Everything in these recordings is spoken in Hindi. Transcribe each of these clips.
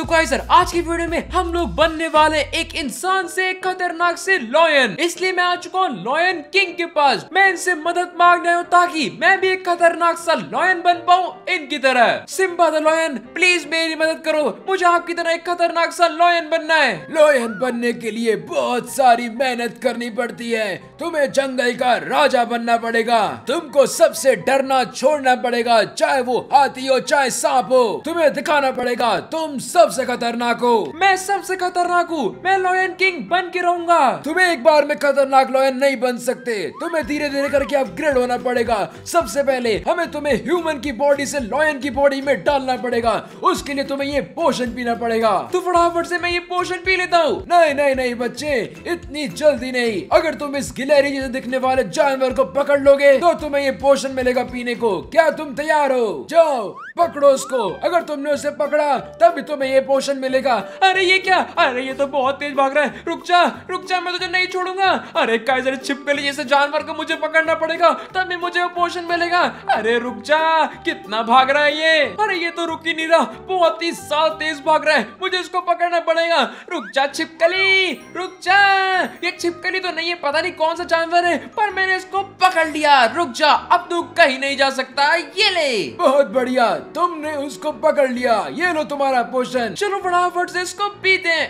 तो गाइस आज की वीडियो में हम लोग बनने वाले एक इंसान से खतरनाक से लॉयन, इसलिए मैं आ चुका हूँ लॉयन किंग के पास। मैं इनसे मदद मांगने हूँ ताकि मैं भी एक खतरनाक सा लॉयन बन पाऊँ इनकी तरह। सिम्बा द लॉयन प्लीज मेरी मदद करो, मुझे आपकी तरह एक खतरनाक सा लॉयन बनना है। लॉयन बनने के लिए बहुत सारी मेहनत करनी पड़ती है, तुम्हें जंगल का राजा बनना पड़ेगा। तुमको सबसे डरना छोड़ना पड़ेगा, चाहे वो हाथी हो चाहे सांप हो। तुम्हें दिखाना पड़ेगा तुम सबसे खतरनाक हो। मैं सबसे खतरनाक हूँ, मैं लॉयन किंग बन के रहूंगा। तुम्हें एक बार में खतरनाक लॉयन नहीं बन सकते, तुम्हें धीरे धीरे करके अपग्रेड होना पड़ेगा। सबसे पहले हमें तुम्हें ह्यूमन की बॉडी से लॉयन की बॉडी में डालना पड़ेगा, उसके लिए तुम्हें ये पोषण पीना पड़ेगा। तो फटाफट से मैं ये पोषण पी लेता हूँ। नहीं नहीं नहीं बच्चे, इतनी जल्दी नहीं। अगर तुम इस गिलहरी जैसे दिखने वाले जानवर को पकड़ लोगे तो तुम्हें ये पोषण मिलेगा पीने को। क्या तुम तैयार हो? जाओ पकड़ो उसको। अगर तुमने उसे पकड़ा तभी तुम्हें ये पोषण मिलेगा। अरे ये क्या? अरे ये तो बहुत तेज भाग रहा है, रुक जा मैं तुझे नहीं छोड़ूंगा। अरे काइजर छिपकली जैसे जानवर को मुझे पकड़ना पड़ेगा तभी मुझे वो पोषण मिलेगा। अरे रुक जा, कितना भाग रहा है ये। अरे ये तो रुक ही नहीं रहा, बहुत ही साथ तेज भाग रहा है, मुझे इसको पकड़ना पड़ेगा। रुक जा छिपकली, रुक जा। ये छिपकली तो नहीं है, पता नहीं कौन सा जानवर है, पर मैंने इसको पकड़ लिया। रुक जा, अब तू कहीं नहीं जा सकता। ये ले, बहुत बढ़िया, तुमने उसको पकड़ लिया। ये लो तुम्हारा पोषण, चलो फटाफट से इसको पीते हैं।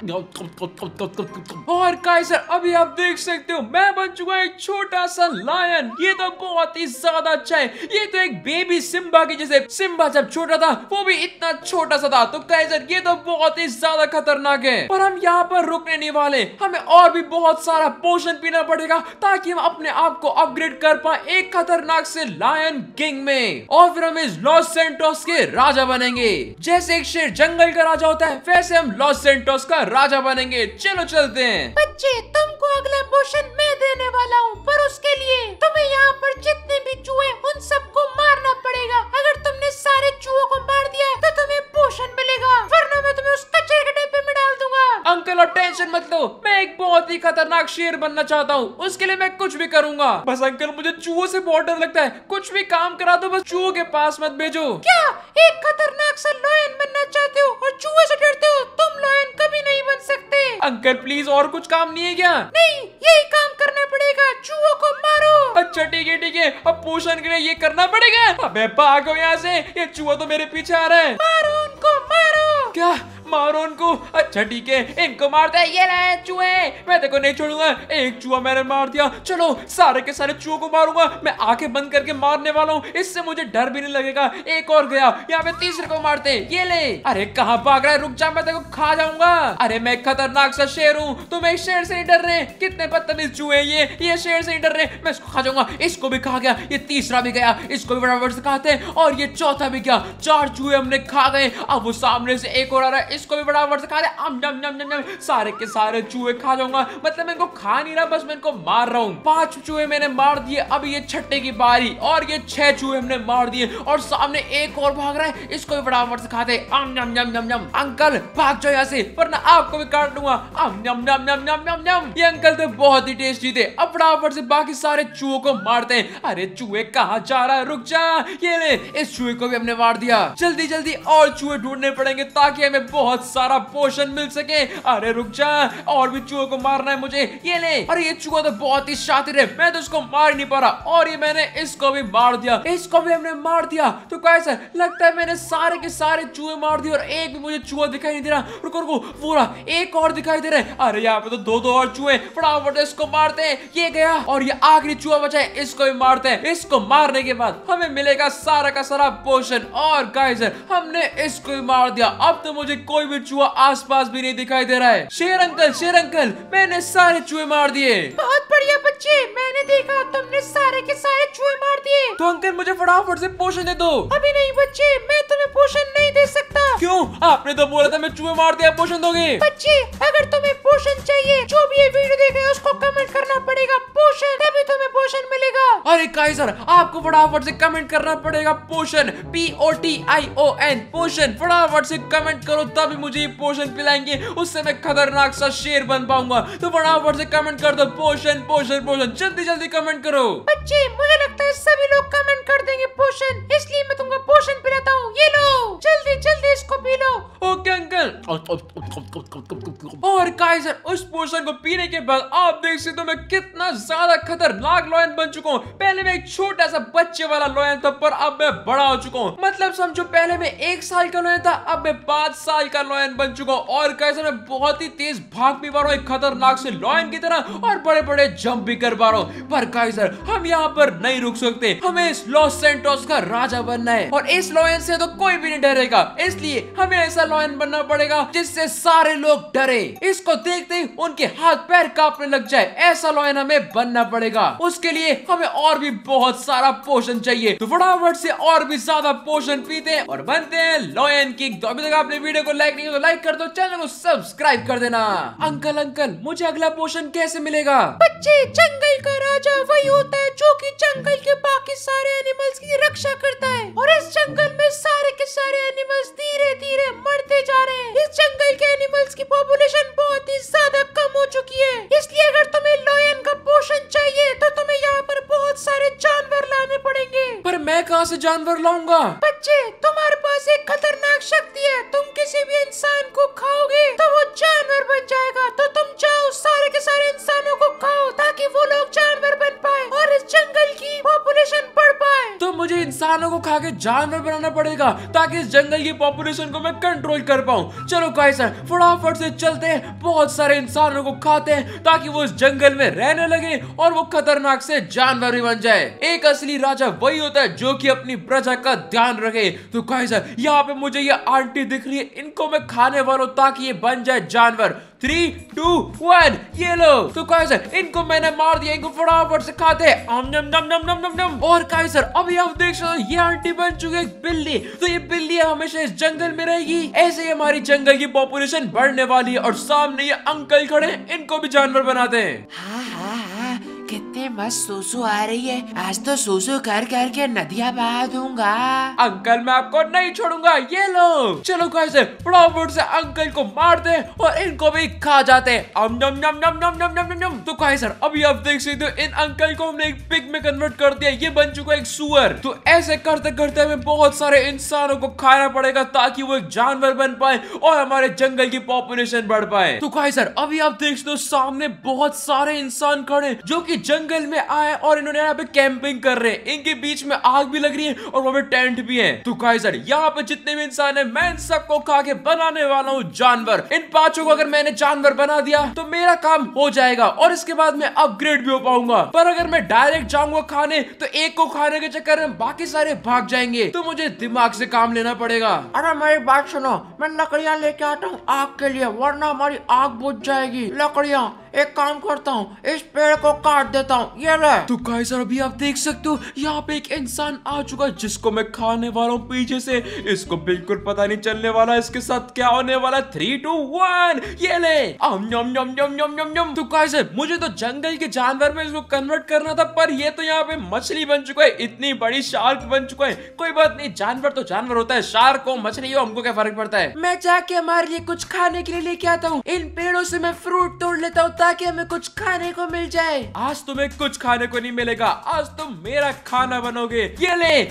और काइजर अभी आप देख सकते हो मैं बन चुका एक छोटा सा लायन। ये तो बहुत ही ज्यादा अच्छा है, ये तो एक बेबी सिम्बा की जैसे। सिम्बा जब छोटा था वो भी इतना छोटा सा था। तो काइजर ये तो बहुत ही ज्यादा खतरनाक है, पर हम यहाँ पर रुकने नहीं वाले। हमें और भी बहुत सारा पोषण पीना पड़ेगा ताकि हम अपने आप को अपग्रेड कर पाए एक खतरनाक से लायन किंग में, और फिर हम इस लॉस सेंटोस के राजा बनेंगे। जैसे एक शेर जंगल का राजा होता है, वैसे हम लॉस सेंटोस का राजा बनेंगे। चलो चलते हैं। बच्चे तुमको अगला पोषण मैं देने वाला हूँ, पर उसके लिए तुम्हें यहाँ पर जितने भी चूहे उन सबको मारना पड़ेगा। अगर तुमने सारे चूहों को मार दिया तो तुम्हें पोषण मिलेगा, वरना मैं तुम्हें उस कचरे के डिब्बे में डाल दूंगा। अंकल और टेंशन मत लो, मैं एक बहुत ही खतरनाक शेर बनना चाहता हूँ, उसके लिए मैं कुछ भी करूँगा। बस अंकल मुझे चूहों से बहुत डर लगता है, कुछ भी काम करा दो, बस चूहों के पास मत भेजो। क्या एक खतरनाक सा लॉयन बनना चाहते हो और चूहों से डरते हो? तुम लॉयन कभी नहीं बन सकते। अंकल प्लीज, और कुछ काम नहीं है क्या? नहीं, यही काम करना पड़ेगा, चूहों को मारो। अच्छा ठीक है ठीक है, अब पोषण के लिए ये करना पड़ेगा। अबे भागो यहाँ से, ये चूहा तो मेरे पीछे आ रहा है। मारो उनको, मारो। क्या मारो उनको? अच्छा ठीक है, इनको मारते हैं। ये रहे चूहे, मैं देखो नहीं छोड़ूंगा। एक चूहा मैंने मार दिया, चलो सारे के सारे चूहों को मारूंगा। मैं आंखें बंद करके मारने वाला हूँ, इससे मुझे डर भी नहीं लगेगा। एक और गया, यहाँ पे तीसरे को मारते। ये ले, अरे कहाँ भाग रहा है? रुक जा, मैं देखो खा जाऊंगा। अरे मैं खतरनाक सा शेर हूँ, तुम एक शेर से नहीं डर रहे। कितने बदतमीज चूहे, ये शेर से नहीं डर रहे। मैं इसको खा जाऊंगा, इसको भी खा गया, ये तीसरा भी गया, इसको भी बराबर से खाते, और ये चौथा भी गया। चार चूहे हमने खा गए। अब वो सामने से एक और आ रहा है, इसको भी बड़ा वर्ष खा रहे। सारे के सारे चूहे खा जाऊंगा, मतलब मैं इनको खा नहीं रहा, बस मैं इनको मार रहा हूँ। 5 चूहे मैंने मार दिए, अब ये छठे की बारी, और ये 6 चूहे हमने मार दिए, और सामने एक और भाग रहा है, इसको भी बड़ा वर्ष खाते। अंकल भाग जाओ यहाँ से, वरना आपको भी काट लूंगा। ये अंकल तो बहुत ही टेस्टी थे। अब फटाफट से बाकी सारे चूहों को मारते हैं। अरे चूहे कहाँ जा रहा है? रुक जा, ये ले, इस चूहे को भी हमने मार दिया। जल्दी जल्दी और चूहे ढूंढने पड़ेंगे ताकि हमें बहुत सारा पोषण मिल सके। अरे रुक जा, और भी चूहों को मारना है मुझे। ये ले, अरे ये चूहा तो बहुत ही शातिर है, मैं तो इसको मार नहीं पा रहा, और ये मैंने इसको भी मार दिया, इसको भी हमने मार दिया। तो कैसा लगता है मैंने सारे के सारे चूहे मार दिए, और एक भी मुझे चूहा दिखाई नहीं दे रहा। रुको रुको, पूरा एक और दिखाई दे रहा है। अरे यहाँ पे तो दो और चूहे, फटाफट इसको मारते हैं। ये गया, और ये आखिरी चूहा बचा है, इसको भी मारते हैं। इसको मारने के बाद हमें मिलेगा सारा का सारा पोषण। और गाइजर हमने इसको भी मार दिया, अब तो मुझे कोई भी चूहा आसपास भी नहीं दिखाई दे रहा है। शेर अंकल मैंने सारे चूहे मार दिए। बहुत बढ़िया बच्चे, मैंने देखा तुमने सारे के सारे चूहे मार दिए। तो अंकल मुझे फटाफट से पोषण दे दो। अभी नहीं बच्चे, मैं तुम्हें पोषण नहीं दे सकता। क्यों? आपने तो बोला था मैं चूहे मार दिया, पोषण दोगे? बच्चे अगर अगर तुम्हें पोषण चाहिए, जो भी ये वीडियो देख रहे हो उसको कमेंट करना पड़ेगा पोषण, तभी तुम्हें पोषण मिलेगा। अरे काइजर, आपको फटाफट से कमेंट करना पड़ेगा पोषण, POTION पोषण। फटाफट से कमेंट करो तभी मुझे पोषण पिलाएंगे, उससे मैं खतरनाक सा शेर बन पाऊंगा। तो फटाफट से कमेंट कर दो पोषण पोषण पोषण, जल्दी जल्दी कमेंट करो। बच्चे मुझे लगता है सभी लोग कमेंट कर देंगे पोषण, इसलिए मैं तुमको पोषण पिलाता हूँ। ये लो, जल्दी जल्दी इसको पी लो। Okay uncle. और काइजर, उस पोषण को पीने के बाद आप देख सकते हो मैं कितना ज्यादा खतरनाक लॉयन बन चुका हूँ। पहले मैं एक छोटा सा बच्चे वाला लॉयन था, पर अब मैं बड़ा हो चुका हूँ। मतलब समझो पहले मैं 1 साल का लॉयन था, अब मैं 5 साल का लॉयन बन चुका हूँ। और काइजर, मैं बहुत ही तेज भाग भी पा रहा हूँ खतरनाक से लॉयन की तरह, और बड़े बड़े जंप भी कर पा रहा हूँ। पर काइजर, हम यहाँ पर नहीं रुक सकते, हमें इस लॉस सैंटोस का राजा बनना है, और इस लॉयन से तो कोई भी नहीं डरेगा। इसलिए हमें ऐसा लॉयन बनना पड़ेगा जिससे सारे लोग डरे, इसको देखते ही उनके हाथ पैर कांपने लग जाए। ऐसा लॉयन हमें बनना पड़ेगा, उसके लिए हमें और भी बहुत सारा पोषण चाहिए। तो फटाफट से और भी ज्यादा पोषण पीते हैं और बनते हैं लॉयन किंग। तो अभी तक आपने वीडियो को लाइक नहीं किया तो लाइक कर दो, चैनल को सब्सक्राइब कर देना। अंकल मुझे अगला पोषण कैसे मिलेगा? बच्चे, जंगल का राजा वही होता है जो की जंगल के बाकी सारे एनिमल्स की रक्षा करता है, और इस जंगल में सारे के सारे एनिमल्स धीरे धीरे मरते जा रहे हैं। इस जंगल के एनिमल्स की पॉपुलेशन बहुत ही ज्यादा कम हो चुकी है, इसलिए अगर तुम्हें लॉयन का पोषण चाहिए तो तुम्हें यहाँ पर बहुत सारे जानवर लाने पड़ेंगे। पर मैं कहाँ से जानवर लाऊंगा? बच्चे, तुम्हारे पास एक खतरनाक शक्ति है, तुम किसी भी इंसान को खाओगे तो वो जानवर बन जाएगा। तो तुम जाओ, सारे के सारे इंसानों को खाओ ताकि वो लोग जानवर बन पाए और इस जंगल की पॉपुलेशन बढ़ पाए। तो मुझे इंसानों को खा के जानवर बनाना पड़ेगा ताकि इस जंगल की पॉपुलेशन को मैं कंट्रोल कर पाऊँ। चलो काइजर, फटाफट से चलते हैं, बहुत सारे इंसानों को खाते हैं ताकि वो इस जंगल में रहने लगे और वो खतरनाक से जानवर भी बन जाए। एक असली राजा वही होता है जो कि अपनी प्रजा का ध्यान रखे। तो काइजर, यहाँ पे मुझे ये आंटी दिख रही है, इनको मैं खाने वाला हूँ ताकि ये बन जाए जानवर। 3, 2, 1, ये लो। तो काइजर, इनको मैंने मार दिया, इनको फटाफट से खाते हैं। और काइजर, अभी आप देख सकते हो ये आंटी बन चुकी है बिल्ली। तो ये बिल्ली हमेशा इस जंगल में रहेगी, ऐसे ही हमारी जंगल की पॉपुलेशन बढ़ने वाली है। और सामने ये अंकल खड़े हैं, इनको भी जानवर बनाते हैं। हाँ, कितने मस्त सोसो आ रही है, आज तो सोसो कर करके नदियाँ बहा दूंगा। अंकल, मैं आपको नहीं छोड़ूंगा, ये लो। चलो कैसे फटाफट से अंकल को मारते हैं और इनको भी खा जाते हैं। तो कैसे अभी आप देख सकते हो इन अंकल को हमने एक पिग में कन्वर्ट कर दिया, ये बन चुका एक सुअर। तो ऐसे करते करते हमें बहुत सारे इंसानों को खाना पड़ेगा ताकि वो एक जानवर बन पाए और हमारे जंगल की पॉपुलेशन बढ़ पाए। तो कैसे अभी आप देख सकते हो सामने बहुत सारे इंसान खड़े जो की जंगल में आए और इन्होंने यहाँ पे कैंपिंग कर रहे हैं। इनके बीच में आग भी लग रही है और वहाँ पे टेंट भी है। तो काइजर, यहाँ पे जितने भी इंसान हैं, मैं इन सबको खा के बनाने वाला हूँ जानवर। इन पांचों को अगर मैंने जानवर बना दिया तो मेरा काम हो जाएगा और इसके बाद मैं अपग्रेड भी हो पाऊंगा। पर अगर मैं डायरेक्ट जाऊंगा खाने तो एक को खाने के चक्कर में बाकी सारे भाग जाएंगे। तो मुझे दिमाग से काम लेना पड़ेगा। अरे मेरी बात सुनो, मैं लकड़ियाँ लेके आता हूँ आग के लिए, वरना हमारी आग बुझ जाएगी। लकड़ियाँ, एक काम करता हूँ, इस पेड़ को काट देता हूँ, ये ले। तो काइजर, अभी आप देख सकते हो यहाँ पे एक इंसान आ चुका है जिसको मैं खाने वाला हूँ पीछे से। इसको बिल्कुल पता नहीं चलने वाला इसके साथ क्या होने वाला। 3, 2, 1, ये ले। तो काइजर, मुझे तो जंगल के जानवर में इसको कन्वर्ट करना था, पर ये तो यहाँ पे मछली बन चुका है, इतनी बड़ी शार्क बन चुका है। कोई बात नहीं, जानवर तो जानवर होता है, शार्क हो मछली हो, हमको क्या फर्क पड़ता है। मैं जाके हमारे लिए कुछ खाने के लिए लेके आता हूँ, इन पेड़ों से मैं फ्रूट तोड़ लेता हूँ ताकि हमें कुछ खाने को मिल जाए। आज तुम्हें कुछ खाने को नहीं मिलेगा, आज तुम मेरा खाना बनोगे, ये ले।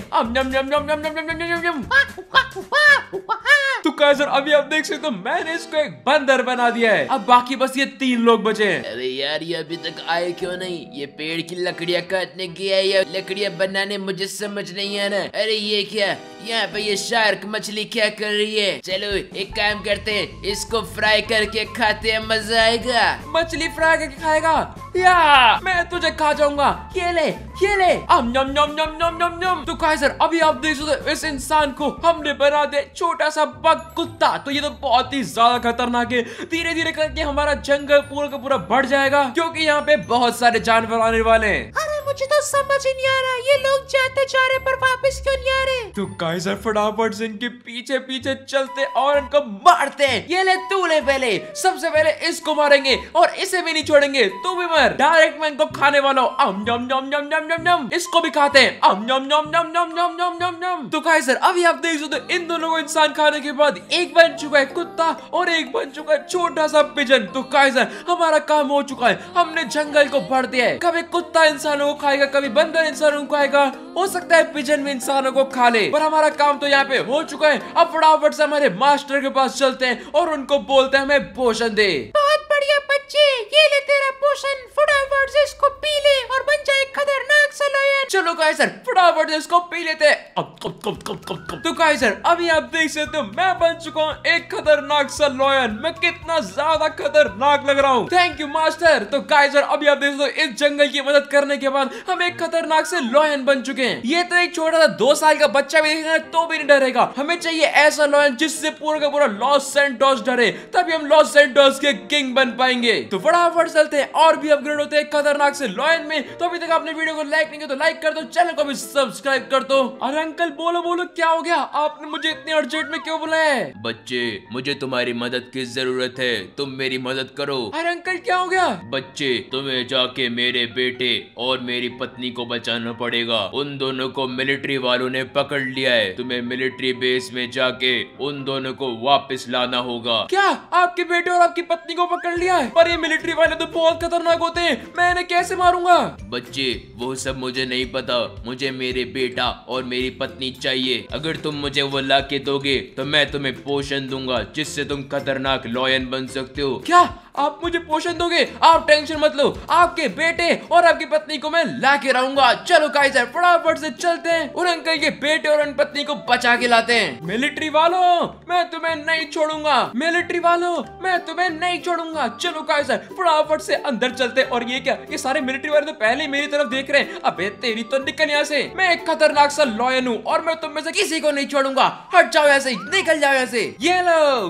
तो काइजर, अभी आप देख सकते हो मैंने इसको एक बंदर बना दिया है। अब बाकी बस ये 3 लोग बचे हैं। अरे यार, ये अभी तक आए क्यों नहीं? ये पेड़ की लकड़ियाँ काटने की है या लकड़ियाँ बनाने, मुझे समझ नहीं आना। अरे ये क्या, यहाँ पे ये शार्क मछली क्या कर रही है? चलो एक काम करते हैं, इसको फ्राई करके खाते हैं, मजा आएगा। मछली फ्राई करके खाएगा या मैं तुझे खा जाऊंगा, ये ले ये ले। नम नम नम नम नम नम। तो काइजर, अभी आप देख सकते हो इस इंसान को हमने बना दे छोटा सा बग कुत्ता। तो ये तो बहुत ही ज्यादा खतरनाक है। धीरे धीरे करके हमारा जंगल पूरा का पूरा बढ़ जाएगा क्योंकि यहाँ पे बहुत सारे जानवर आने वाले हैं। यार मुझे तो समझ ही नहीं आ रहा ये लोग जाते जा रहे पर वापस क्यों नहीं आ रहे। तो काइजर फटाफट से इनके पीछे पीछे चलते और इनको मारते। ये ले तू ले, पहले सबसे पहले इसको मारेंगे और इसे भी नहीं छोड़ेंगे, तू भी मर। डायरेक्ट मैं इनको खाने वाला हूँ। अम नम नम नम नम नम नम, इसको भी खाते हैं। अम नम नम नम नम नम नम नम नम। तो काइजर अभी आप देख सकते हो इन दोनों को इंसान खाने के बाद एक बन चुका है कुत्ता और एक बन चुका है छोटा सा पिजन। तो काइजर हमारा काम हो चुका है, हमने जंगल को भर दिया है। कभी कुत्ता इंसानों को खाएगा, कभी बंदर इंसानों को खाएगा, हो सकता है पिजन में इंसानों को खा ले, पर हमारा काम तो यहाँ पे हो चुका है। अब फटाफट से हमारे मास्टर के पास चलते हैं और उनको बोलते हैं हमें पोषण दे। बहुत बढ़िया बच्चे, ये ले तेरा पोषण, फटाफट से इसको पी ले और बन जाए खतरनाक सलोयन। चलो काइजर फटाफट से इसको पी लेते हैं। तो काइजर अभी आप देख सकते हो मैं बन चुका हूँ एक खतरनाक सलोयन। मैं कितना ज्यादा खतरनाक लग रहा हूँ। Thank you master. तो काइजर अभी आप देख सकते हो इस जंगल की मदद करने के बाद हम एक खतरनाक से लॉयन बन चुके हैं। ये तो एक छोटा सा 2 साल का बच्चा भी देखेगा तो भी नहीं डरेगा। हमें चाहिए ऐसा लॉयन जिससे पूरा का पूरा लॉस सैंटोस डरे, तभी हम लॉस सैंटोस के किंग बन पाएंगे। तो फटाफट चलते हैं और भी अपग्रेड होते हैं खतरनाक से लॉयन में। तो अभी तक आपने वीडियो को लाइक नहीं किया तो लाइक कर दो, चैनल को भी सब्सक्राइब कर दो। अरे अंकल बोलो बोलो क्या हो गया, आपने मुझे इतने अर्जेंट में क्यों बुलाया है? बच्चे मुझे तुम्हारी मदद की जरूरत है, तुम मेरी मदद करो। अरे अंकल क्या हो गया? बच्चे तुम्हें जाके मेरे बेटे और मेरी पत्नी को बचाना पड़ेगा, उन दोनों को मिलिट्री वालों ने पकड़ लिया है। तुम्हें मिलिट्री बेस में जाके उन दोनों को वापस लाना होगा। क्या आपके बेटे और आपकी पत्नी को पकड़ लिया है? पर ये मिलिट्री वाले तो बहुत खतरनाक होते हैं, मैं इन्हें कैसे मारूंगा? बच्चे वो सब मुझे नहीं पता, मुझे मेरे बेटा और मेरी पत्नी चाहिए। अगर तुम मुझे वो ला के दोगे तो मैं तुम्हें पोषण दूंगा जिससे तुम खतरनाक लॉयन बन सकते हो। क्या आप मुझे पोषण दोगे? आप टेंशन मत लो, आपके बेटे और आपकी पत्नी को मैं लाके रहूंगा। चलो काइजर फटाफट से चलते हैं और अंकल के बेटे और पत्नी को बचा के लाते हैं। मिलिट्री वालों मैं तुम्हें नहीं छोड़ूंगा, मिलिट्री वालों मैं तुम्हें नहीं छोड़ूंगा। चलो काइजर फटाफट से अंदर चलते। और ये क्या, ये सारे मिलिट्री वाले तो पहले मेरी तरफ देख रहे हैं। अबे तेरी तो निकल यहाँ से, मैं एक खतरनाक सा लॉयन हूँ और मैं तुम में से किसी को नहीं छोड़ूंगा। हट जाओ यहाँ से, निकल जाओ यहाँ से। ये लो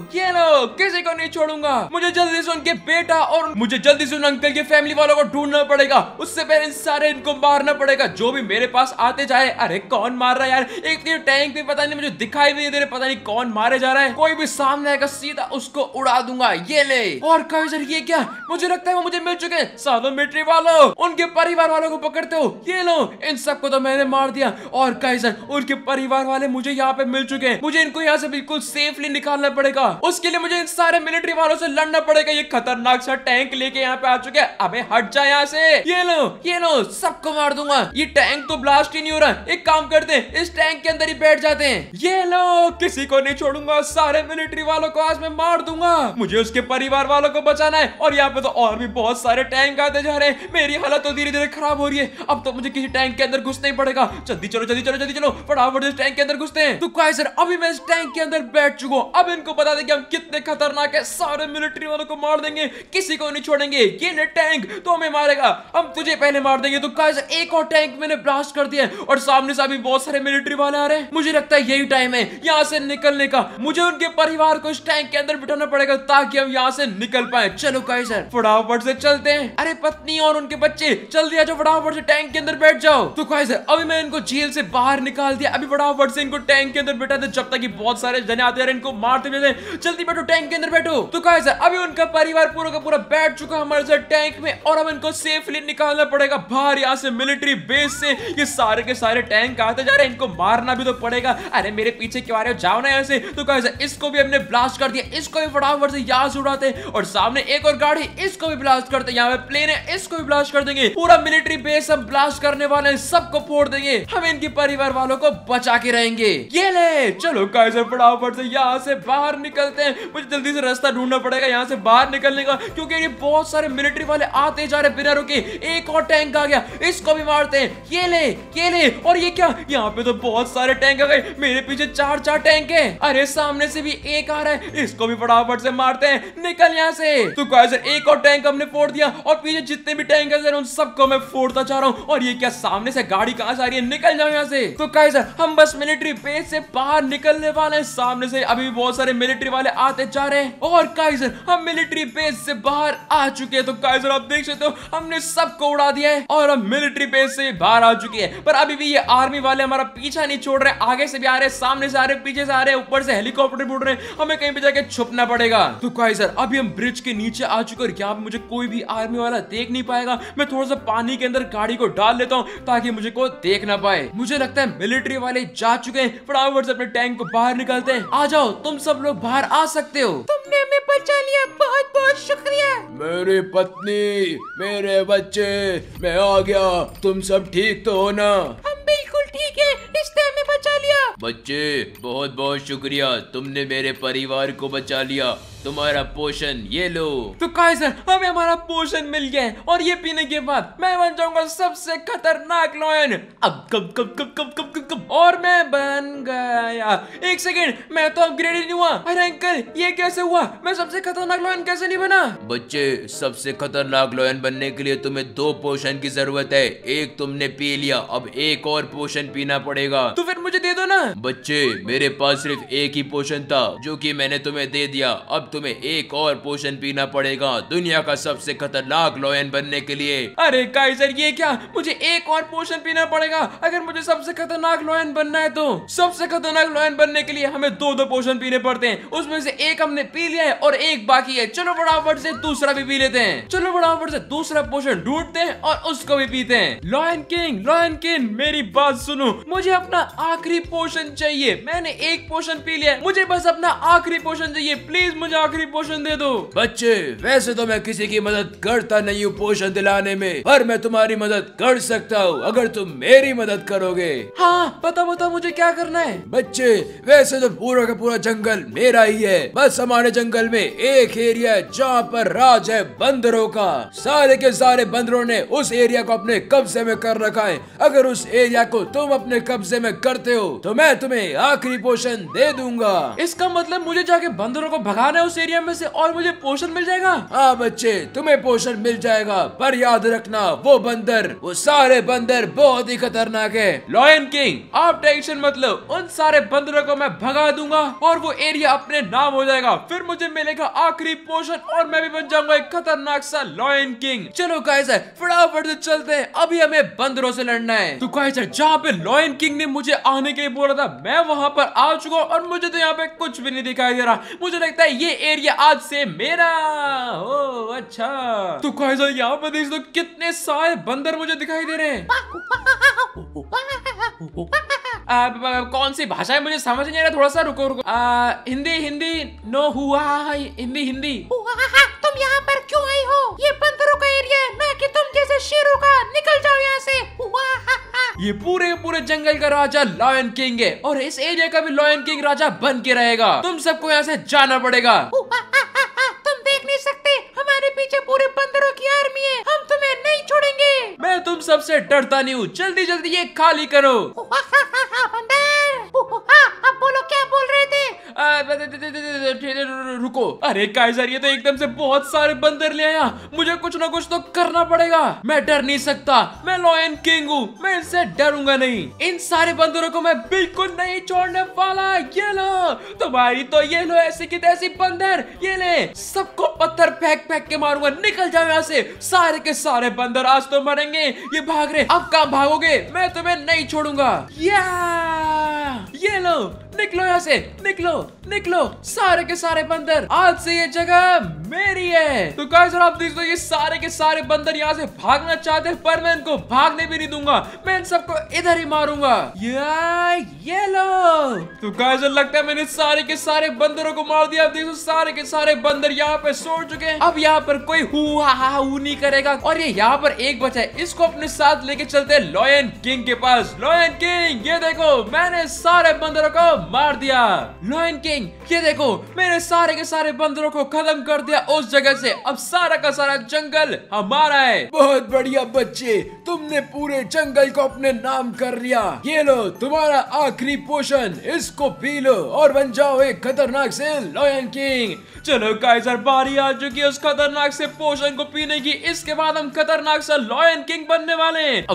किसी को नहीं छोड़ूंगा। मुझे जल्दी से उनके बेटा और मुझे जल्दी से उन अंकल के फैमिली वालों को ढूंढना पड़ेगा, उससे पहले इन सारे इनको मारना पड़ेगा जो भी मेरे पास आते जाए। अरे कौन मार रहा है यार, एक तो टैंक भी पता नहीं मुझे दिखाई भी नहीं दे रहा, पता नहीं कौन मारे जा रहा है। कोई भी सामने आएगा सीधा उसको उड़ा दूंगा। ये ले। और काइजर ये क्या, मुझे लगता है वो मुझे मिल चुके हैं। सालों मिलिट्री वालों उनके परिवार वालों को पकड़ते हो। ये लो इन सबको तो मैंने मार दिया। और काइजर उनके परिवार वाले मुझे यहाँ पे मिल चुके हैं, मुझे इनको यहाँ से बिल्कुल सेफली निकालना पड़ेगा। उसके लिए मुझे इन सारे मिलिट्री वालों से लड़ना पड़ेगा। ये खतरनाक सा टैंक लेके यहाँ पे आ चुके हैं। अबे हट जा यहाँ से। ये लो सबको मार दूंगा। ये टैंक तो ब्लास्ट ही नहीं हो रहा, एक काम करते हैं इस टैंक के अंदर ही बैठ जाते हैं। ये लो किसी को नहीं छोड़ूंगा, सारे मिलिट्री वालों को आज मैं मार दूंगा। मुझे उसके परिवार वालों को बचाना है। और यहाँ पे तो और भी बहुत सारे टैंक आते जा रहे हैं। मेरी हालत तो धीरे धीरे खराब हो रही है। अब तो मुझे किसी टैंक के अंदर घुसना ही पड़ेगा। जल्दी चलो जल्दी चलो जल्दी चलो, फटाफट इस टैंक के अंदर घुसते हैं। तो काइजर अभी मैं इस टैंक के अंदर बैठ चुका हूँ। अब इनको बता दें कि हम कितने खतरनाक है, सारे मिलिट्री वालों को मार देंगे, किसी को नहीं छोड़ेंगे। ये ना टैंक तो हमें मारेगा, हम तुझे पहले मार देंगे। तो काइजर एक और टैंक मैंने ब्लास्ट कर दिया और सामने से अभी बहुत सारे मिलिट्री वाले आ रहे हैं। मुझे लगता है यही टाइम है यहाँ से निकलने का। मुझे उनके परिवार को इस टैंक के अंदर बिठाना पड़ेगा ताकि हम यहाँ से निकल पाए। चलो काइजर फटाफट से चलते हैं। अरे पत्नी और उनके बच्चे जल्दी आ जाओ, फटाफट से टैंक के अंदर बैठ जाओ। तो काइजर अभी मैं इनको जेल से बाहर निकाल दिया। अभी फटाफट से इनको टैंक के अंदर बैठा था जब तक बहुत सारे जने आते रहे इनको मारते हुए। जल्दी बैठो टैंक के अंदर बैठो। तो काइजर अभी उनका परिवार पूरा का पूरा बैठ चुका हमारे साथ टैंक में और हम इनको सेफली निकालना पड़ेगा बाहर यहाँ से मिलिट्री बेस से। ये सारे के सारे टैंक आते जा रहे हैं, इनको मारना भी तो पड़ेगा। अरे मेरे पीछे क्यों आ रहे हो, जाओ ना यहाँ से। तो काइजर इसको भी हमने ब्लास्ट कर दिया, इसको भी फटाफट से यहाँ से उड़ाते और सामने एक और गाड़ी, इसको भी ब्लास्ट करते। यहाँ पे प्लेन है, इसको भी ब्लास्ट कर देंगे। पूरा मिलिट्री बेस हम ब्लास्ट करने वाले हैं, सबको फोड़ देंगे। हम इनके परिवार वालों को बचा के रहेंगे। ये ले। चलो काइजर फटाफट से यहाँ से बाहर निकलते हैं। मुझे जल्दी से रास्ता ढूंढना पड़ेगा यहाँ से बाहर निकलने का, क्योंकि ये बहुत सारे मिलिट्री वाले आते जा रहे बिना रुके। एक और टैंक आ गया, इसको भी मारते हैं। ये ले। और ये क्या, यहाँ पे तो बहुत सारे टैंक आ गए, मेरे पीछे 4-4 टैंक है। अरे सामने से भी एक आ रहा है, इसको भी फटाफट से मारते हैं। निकल यहाँ से। तो सर एक और टैंक हमने फोड़ दिया और पीछे जितने भी टैंक है सर उन सबको मैं फोड़ता जा रहा हूँ। और ये क्या सामने से गाड़ी कहाँ से आ रही है, निकल जाओ यहाँ से। तो गाइस हम बस मिलिट्री बेस से बाहर निकलने वाले हैं, सामने से अभी भी बहुत सारे मिलिट्री वाले आते जा रहे हैं। और गाइस हम मिलिट्री बेस से बाहर आ चुके हैं। तो गाइस आप देख सकते हो हमने सबको उड़ा दिया है और हम मिलिट्री बेस से बाहर आ चुके हैं। पर अभी भी ये आर्मी वाले हमारा पीछा नहीं छोड़ रहे, आगे से भी आ रहे, सामने से आ रहे, पीछे से आ रहे, ऊपर से हेलीकॉप्टर भी उड़ रहे हैं। हमें कहीं पे जाके छुपना पड़ेगा। तो गाइस अभी हम ब्रिज के नीचे आ चुके हैं और यहाँ पे मुझे कोई भी आर्मी वाला देख नहीं पाएगा। मैं थोड़ा सा पानी के अंदर गाड़ी को डाल लेता हूँ ताकि मुझे को देख ना पाए। मुझे लगता है मिलिट्री वाले जा चुके हैं। फटाफट से अपने टैंक को बाहर निकालते हैं। आ जाओ तुम सब लोग बाहर आ सकते हो। तुमने हमें बचा लिया, बहुत बहुत शुक्रिया। मेरी पत्नी, मेरे बच्चे, मैं आ गया, तुम सब ठीक तो हो ना? हम बिल्कुल ठीक है, इसने हमें बचा लिया। बच्चे बहुत बहुत शुक्रिया, तुमने मेरे परिवार को बचा लिया, तुम्हारा पोषण ये लो। तो गाइस हमें हमारा पोषण मिल गया है और ये पीने के बाद मैं बन जाऊंगा सबसे खतरनाक लॉयन। अब कब कब कब कब कब कब कब और मैं बन गया। एक सेकंड, मैं तो अपग्रेड ही नहीं हुआ। अरे अंकल ये कैसे हुआ, मैं सबसे खतरनाक लॉयन कैसे नहीं बना? बच्चे सबसे खतरनाक लॉयन बनने के लिए तुम्हें 2 पोषण की जरूरत है। एक तुमने पी लिया, अब एक और पोषण पीना पड़ेगा। तो फिर मुझे दे दो ना। बच्चे मेरे पास सिर्फ एक ही पोषण था जो कि मैंने तुम्हें दे दिया, अब तुम्हें एक और पोषण पीना पड़ेगा दुनिया का सबसे खतरनाक लॉयन बनने के लिए। अरे काइजर ये क्या, मुझे एक और पोषण पीना पड़ेगा अगर मुझे सबसे खतरनाक लॉयन बनना है? तो सबसे खतरनाक लॉयन बनने के लिए हमें 2-2 पोषण पीने पड़ते हैं। उसमें से एक हमने पी लिया है और एक बाकी है। चलो फटाफट से दूसरा भी पी लेते हैं। चलो फटाफट से दूसरा पोषण ढूंढते हैं और उसको भी पीते हैं। लॉयन किंग मेरी बात सुनो, मुझे अपना आखिरी पोषण चाहिए। मैंने एक पोषण पी लिया, मुझे बस अपना आखिरी पोषण चाहिए। प्लीज मुझे आखिरी पोषण दे दो। बच्चे वैसे तो मैं किसी की मदद करता नहीं हूँ पोषण दिलाने में, पर मैं तुम्हारी मदद कर सकता हूँ अगर तुम मेरी मदद करोगे। हाँ पता बताओ मुझे क्या करना है। बच्चे वैसे तो पूरा का पूरा जंगल मेरा ही है, बस हमारे जंगल में एक एरिया है जहाँ पर राज है बंदरों का। सारे के सारे बंदरों ने उस एरिया को अपने कब्जे में कर रखा है। अगर उस एरिया को तुम अपने कब्जे में करते हो तो मैं तुम्हें आखिरी पोषण दे दूंगा। इसका मतलब मुझे जाके बंदरों को भगाना है उस एरिया में से और मुझे पोषण मिल जाएगा? हाँ बच्चे तुम्हें पोषण मिल जाएगा, पर याद रखना वो सारे बंदर बहुत ही खतरनाक है। लॉयन किंग आप टेंशन मत लो, उन सारे बंदरों को मैं भगा दूंगा और वो एरिया अपने नाम हो जाएगा। फिर मुझे मिलेगा आखिरी पोषण और मैं भी बन जाऊंगा एक खतरनाक सा लॉयन किंग। चलो गाइस फटाफट से चलते हैं, अभी हमें बंदरों से लड़ना है। तो गाइस जहाँ पे लॉयन किंग ने मुझे आने के लिए बोला था मैं वहाँ पर आ चुका हूँ और मुझे तो यहाँ पे कुछ भी नहीं दिखाई दे रहा। मुझे लगता है ये एरिया आज से मेरा हो। अच्छा तो गाइस यहाँ पर देख दो कितने सारे बंदर मुझे दिखाई दे रहे हैं। कौन सी भाषा है मुझे समझ नहीं आ रहा, थोड़ा सा रुको। हिंदी हिंदी नो हुआ हिंदी हिंदी। तुम यहाँ पर क्यों आई हो? ये बंदरों का एरिया है, ना कि तुम जैसे शेरों का। निकल जाओ यहाँ से। ये पूरे जंगल का राजा लॉयन किंग है और इस एरिया का भी लॉयन किंग राजा बन के रहेगा। तुम सबको यहाँ से जाना पड़ेगा। तुम देख नहीं सकते हमारे पीछे पूरे बंदरों की आर्मी है, हम तुम्हें नहीं छोड़ेंगे। मैं तुम सबसे डरता नहीं हूँ, जल्दी जल्दी ये खाली करो। अब बोलो क्या बोल रहे थे? रुको। अरे काइजर ये तो एकदम से बहुत सारे बंदर ले आया, मुझे कुछ ना कुछ तो करना पड़ेगा। मैं डर नहीं सकता, मैं लॉयन किंग हूँ, मैं इनसे डरूंगा नहीं। इन सारे बंदरों को मैं बिल्कुल नहीं छोड़ने वाला। ये लो तुम्हारी तो, ये लो ऐसी की तैसी बंदर, ये ले। सबको पत्थर फेंक फेंक के मारूंगा। निकल जाओ यहाँ से, सारे के सारे बंदर आज तो मरेंगे। ये भाग रहे, अब कहाँ भागोगे, मैं तुम्हें नहीं छोड़ूंगा। ये लो, निकलो यहाँ से, निकलो निकलो सारे के सारे बंदर, आज से ये जगह मेरी है। तो गाइस आप देख लो ये सारे के सारे बंदर यहाँ से भागना चाहते हैं, पर मैं इनको भागने भी नहीं दूंगा, मैं इन सबको इधर ही मारूंगा। ये लो। तो गाइस लगता है मैंने सारे के सारे बंदरों को मार दिया। आप देख लो सारे के सारे बंदर यहाँ पे सो चुके हैं। अब यहाँ पर कोई हुआ नहीं करेगा और ये यहाँ पर एक बचा है, इसको अपने साथ लेके चलते है लॉयन किंग के पास। लॉयन किंग ये देखो मैंने सारे बंदरों को मार दिया। लॉयन किंग ये देखो मैंने सारे के सारे बंदरों को खत्म कर दिया उस जगह से। अब सारा का सारा जंगल हमारा है। बहुत बढ़िया बच्चे, तुमने पूरे जंगल को अपने नाम कर लिया। ये लो तुम्हारा आखिरी पोषण, इसको पी लो और बन जाओ एक खतरनाक से लॉयन किंग। चलो काइजर बारी आ चुकी है उस खतरनाक से पोषण को पीने की। इसके बाद हम खतरनाक सा लॉयन किंग बनने वाले हैं।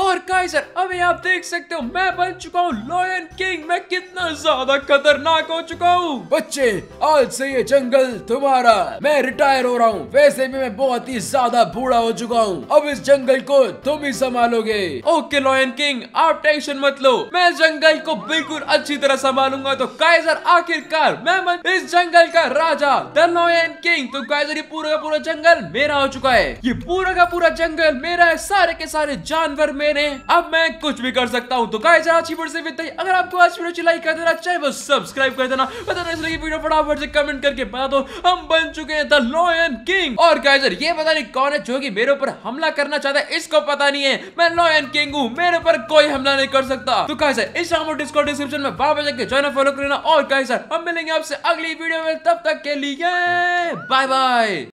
और काइजर अभी आप देख सकते हो मैं बन चुका हूँ लॉयन किंग। मैं कितना ज्यादा खतरनाक हो चुका हूँ। बच्चे आज से ये जंगल तुम्हारा। मैं रिटायर हो रहा हूँ, वैसे भी मैं बहुत ही ज्यादा बूढ़ा हो चुका हूँ। अब इस जंगल को तुम ही संभालोगे। ओके लॉयन किंग, आप टेंशन मत लो, मैं जंगल को बिल्कुल अच्छी तरह संभालूंगा। तो काइजर आखिरकार मैं इस जंगल का राजा द लॉयन किंग। तो काइजर ये पूरा का पूरा जंगल मेरा हो चुका है। ये पूरा का पूरा जंगल मेरा है, सारे के सारे जानवर मेरे। अब मैं कुछ भी कर सकता हूँ। तो काइजर आज की वीडियो से इतना ही। अगर आपको आज वीडियो अच्छी लाइक कर देना, चाहे वो सब्सक्राइब कर देना, पता नहीं इसलिए वीडियो फटाफट से कमेंट करके बता दो। हम बन चुके हैं द लॉयन किंग। और काइजर ये पता नहीं कौन है जो कि मेरे ऊपर हमला करना चाहता है, इसको पता नहीं है। मैं लॉयन किंग हूँ, मेरे ऊपर कोई हमला नहीं कर सकता। तो काइजर इस डिस्कॉर्ड डिस्क्रिप्शन में वहां पर जाकर ज्वाइन फॉलो करना। और काइजर हम मिलेंगे आपसे अगली वीडियो में, तब तक के लिए बाय बाय।